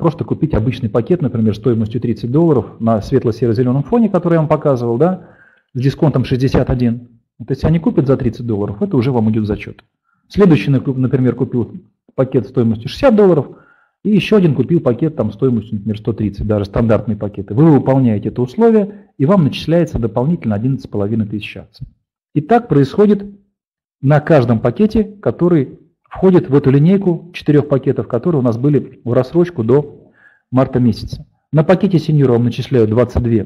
просто купить обычный пакет, например, стоимостью $30 на светло-серо-зеленом фоне, который я вам показывал, да, с дисконтом 61. Вот если они купят за $30, это уже вам идет в зачет. Следующий, например, купил пакет стоимостью $60, и еще один купил пакет там стоимостью, например, 130, даже стандартные пакеты. Вы выполняете это условие, и вам начисляется дополнительно 11 500 акций. И так происходит на каждом пакете, который входит в эту линейку 4 пакетов, которые у нас были в рассрочку до марта месяца. На пакете «Сеньор» вам начисляют 22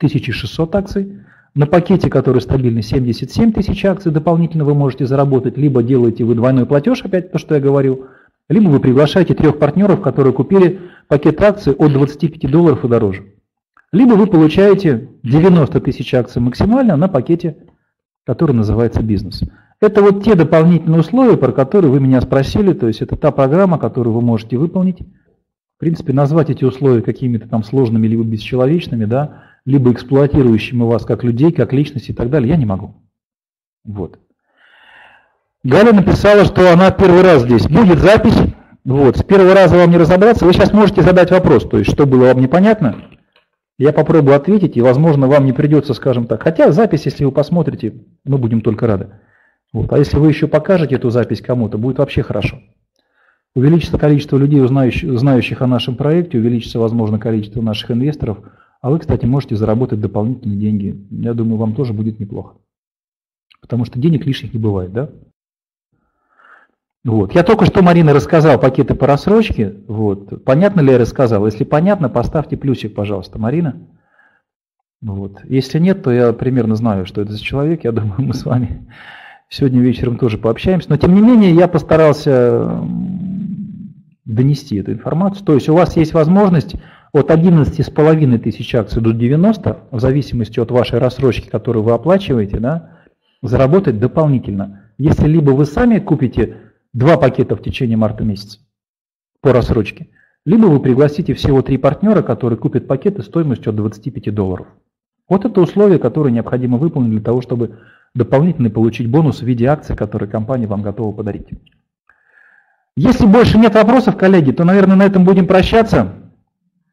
600 акций. На пакете, который стабильный, 77 000 акций дополнительно вы можете заработать. Либо делаете вы двойной платеж, опять то, что я говорил, либо вы приглашаете 3 партнеров, которые купили пакет акций от $25 и дороже. Либо вы получаете 90 000 акций максимально на пакете, который называется «Бизнес». Это вот те дополнительные условия, про которые вы меня спросили, то есть это та программа, которую вы можете выполнить. В принципе, назвать эти условия какими-то там сложными, либо бесчеловечными, да, либо эксплуатирующими вас как людей, как личности и так далее, я не могу. Вот. Галя написала, что она первый раз здесь. Будет запись, вот, с первого раза вам не разобраться, вы сейчас можете задать вопрос, то есть что было вам непонятно, я попробую ответить, и, возможно, вам не придется, скажем так, хотя запись, если вы посмотрите, мы будем только рады. Вот. А если вы еще покажете эту запись кому-то, будет вообще хорошо. Увеличится количество людей, знающих о нашем проекте, увеличится, возможно, количество наших инвесторов, а вы, кстати, можете заработать дополнительные деньги. Я думаю, вам тоже будет неплохо. Потому что денег лишних не бывает, да? Вот. Я только что, Марина, рассказал пакеты по рассрочке. Вот. Понятно ли я рассказал? Если понятно, поставьте плюсик, пожалуйста, Марина. Вот. Если нет, то я примерно знаю, что это за человек. Я думаю, мы с вами Сегодня вечером тоже пообщаемся. Но, тем не менее, я постарался донести эту информацию. То есть у вас есть возможность от 11,5 тысяч акций до 90, в зависимости от вашей рассрочки, которую вы оплачиваете, да, заработать дополнительно. Если либо вы сами купите 2 пакета в течение марта месяца по рассрочке, либо вы пригласите всего 3 партнера, которые купят пакеты стоимостью от $25. Вот это условие, которое необходимо выполнить для того, чтобы дополнительно получить бонус в виде акций, которые компания вам готова подарить. Если больше нет вопросов, коллеги, то, наверное, на этом будем прощаться.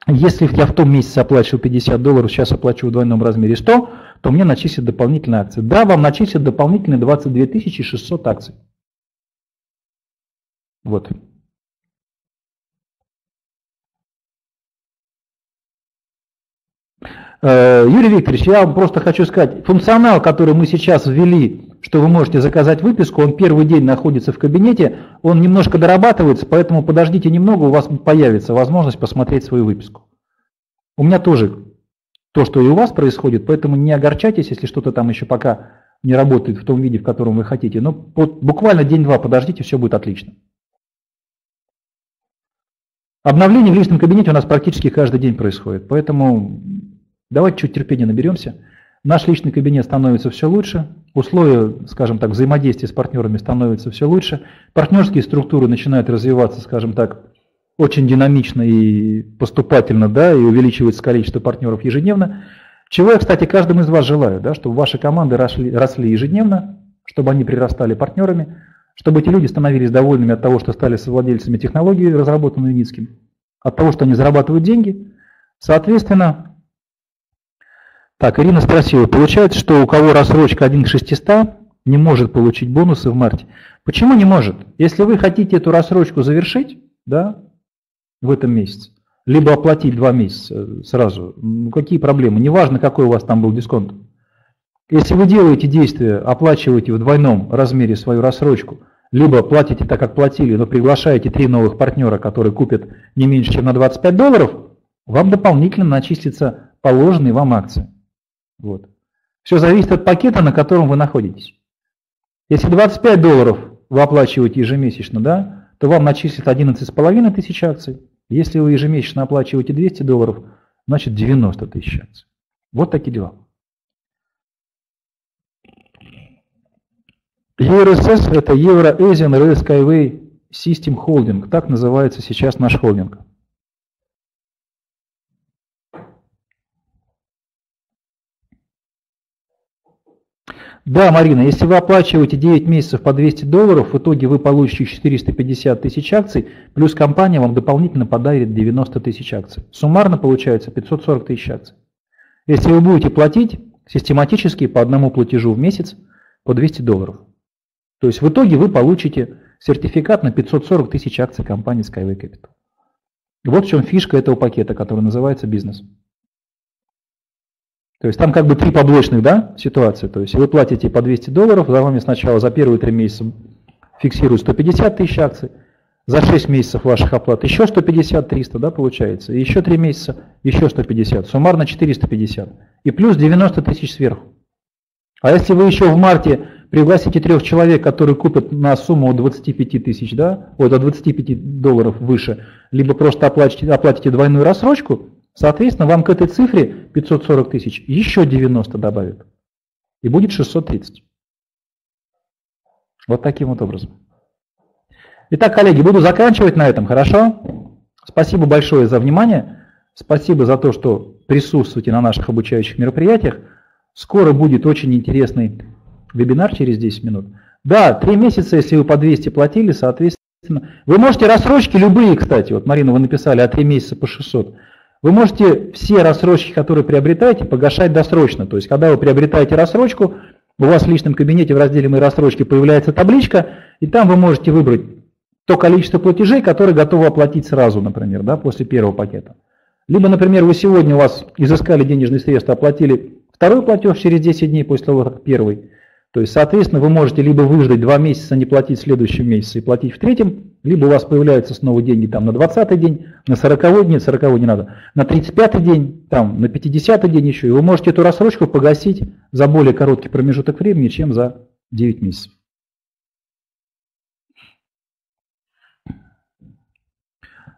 Если я в том месяце оплачивал $50, сейчас оплачиваю в двойном размере 100, то мне начислят дополнительные акции. Да, вам начислят дополнительные 22 600 акций. Вот. Юрий Викторович, я вам просто хочу сказать, функционал, который мы сейчас ввели, что вы можете заказать выписку, он первый день находится в кабинете, он немножко дорабатывается, поэтому подождите немного, у вас появится возможность посмотреть свою выписку. У меня тоже то, что и у вас происходит, поэтому не огорчайтесь, если что-то там еще пока не работает в том виде, в котором вы хотите. Но буквально день-два подождите, все будет отлично. Обновление в личном кабинете у нас практически каждый день происходит, поэтому... Давайте чуть терпения наберемся. Наш личный кабинет становится все лучше, условия, скажем так, взаимодействия с партнерами становятся все лучше, партнерские структуры начинают развиваться, скажем так, очень динамично и поступательно, да, и увеличивается количество партнеров ежедневно. Чего я, кстати, каждому из вас желаю, да, чтобы ваши команды росли ежедневно, чтобы они прирастали партнерами, чтобы эти люди становились довольными от того, что стали совладельцами технологии, разработанной Юницким, от того, что они зарабатывают деньги, соответственно. Так, Ирина спросила, получается, что у кого рассрочка 1 к 600, не может получить бонусы в марте. Почему не может? Если вы хотите эту рассрочку завершить, да, в этом месяце, либо оплатить 2 месяца сразу, ну какие проблемы? Неважно, какой у вас там был дисконт. Если вы делаете действие, оплачиваете в двойном размере свою рассрочку, либо платите так, как платили, но приглашаете 3 новых партнера, которые купят не меньше, чем на $25, вам дополнительно начислятся положенные вам акции. Вот. Все зависит от пакета, на котором вы находитесь. Если $25 вы оплачиваете ежемесячно, да, то вам начислят 11,5 тысяч акций. Если вы ежемесячно оплачиваете $200, значит 90 тысяч акций. Вот такие дела. EURSS – это Euro Asian Rail Skyway System Holding. Так называется сейчас наш холдинг. Да, Марина, если вы оплачиваете 9 месяцев по $200, в итоге вы получите 450 тысяч акций, плюс компания вам дополнительно подарит 90 тысяч акций. Суммарно получается 540 тысяч акций. Если вы будете платить систематически по одному платежу в месяц по $200. То есть в итоге вы получите сертификат на 540 тысяч акций компании Skyway Capital. Вот в чем фишка этого пакета, который называется «Бизнес». То есть там как бы 3 побочных, да, ситуации. То есть вы платите по $200, за вами сначала за первые 3 месяца фиксируют 150 тысяч акций, за 6 месяцев ваших оплат еще 150-300, да, получается, и еще 3 месяца еще 150, суммарно 450, и плюс 90 тысяч сверху. А если вы еще в марте пригласите 3 человек, которые купят на сумму от 25 тысяч, да, вот от $25 выше, либо просто оплатите двойную рассрочку, соответственно, вам к этой цифре 540 тысяч еще 90 добавят. И будет 630. Вот таким вот образом. Итак, коллеги, буду заканчивать на этом, хорошо? Спасибо большое за внимание. Спасибо за то, что присутствуете на наших обучающих мероприятиях. Скоро будет очень интересный вебинар через 10 минут. Да, 3 месяца, если вы по 200 платили, соответственно... Вы можете рассрочки любые, кстати. Вот, Марина, вы написали, от 3 месяца по 600. Вы можете все рассрочки, которые приобретаете, погашать досрочно. То есть, когда вы приобретаете рассрочку, у вас в личном кабинете в разделе «Мои рассрочки» появляется табличка, и там вы можете выбрать то количество платежей, которые готовы оплатить сразу, например, да, после первого пакета. Либо, например, вы сегодня у вас изыскали денежные средства, оплатили второй платеж через 10 дней после того, как первый. То есть, соответственно, вы можете либо выждать 2 месяца, не платить в следующем месяце и платить в третьем, либо у вас появляются снова деньги там на 20-й день, на 40-й день, 40-й не надо, на 35-й день, там, на 50-й день еще. И вы можете эту рассрочку погасить за более короткий промежуток времени, чем за 9 месяцев.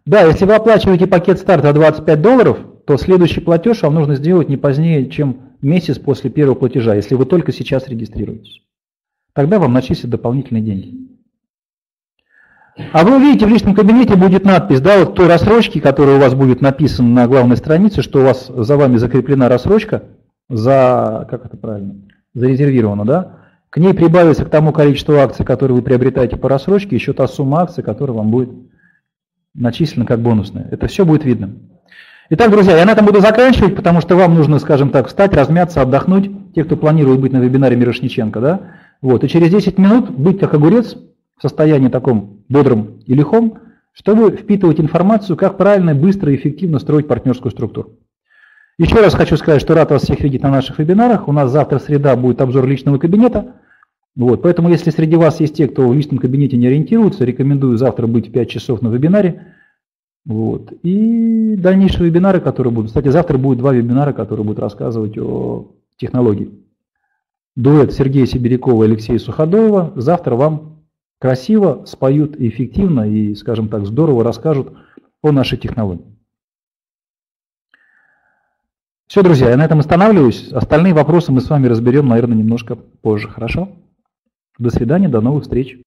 Да, если вы оплачиваете пакет старта $25, то следующий платеж вам нужно сделать не позднее, чем месяц после первого платежа, если вы только сейчас регистрируетесь. Тогда вам начислят дополнительные деньги. А вы увидите, в личном кабинете будет надпись, да, вот той рассрочки, которая у вас будет написана на главной странице, что у вас за вами закреплена рассрочка, за, как это правильно, зарезервирована, да? К ней прибавится к тому количеству акций, которые вы приобретаете по рассрочке, еще та сумма акций, которая вам будет начислена как бонусная. Это все будет видно. Итак, друзья, я на этом буду заканчивать, потому что вам нужно, скажем так, встать, размяться, отдохнуть, те, кто планирует быть на вебинаре Мирошниченко, да? Вот. И через 10 минут быть как огурец, в состоянии таком бодрым и лихом, чтобы впитывать информацию, как правильно, быстро и эффективно строить партнерскую структуру. Еще раз хочу сказать, что рад вас всех видеть на наших вебинарах. У нас завтра, среда, будет обзор личного кабинета. Вот, поэтому, если среди вас есть те, кто в личном кабинете не ориентируется, рекомендую завтра быть в 5 часов на вебинаре. Вот. И дальнейшие вебинары, которые будут. Кстати, завтра будет 2 вебинара, которые будут рассказывать о технологии. Дуэт Сергея Сибирякова и Алексея Суходова. Завтра вам красиво споют и эффективно, и, скажем так, здорово расскажут о нашей технологии. Все, друзья, я на этом останавливаюсь. Остальные вопросы мы с вами разберем, наверное, немножко позже. Хорошо? До свидания, до новых встреч.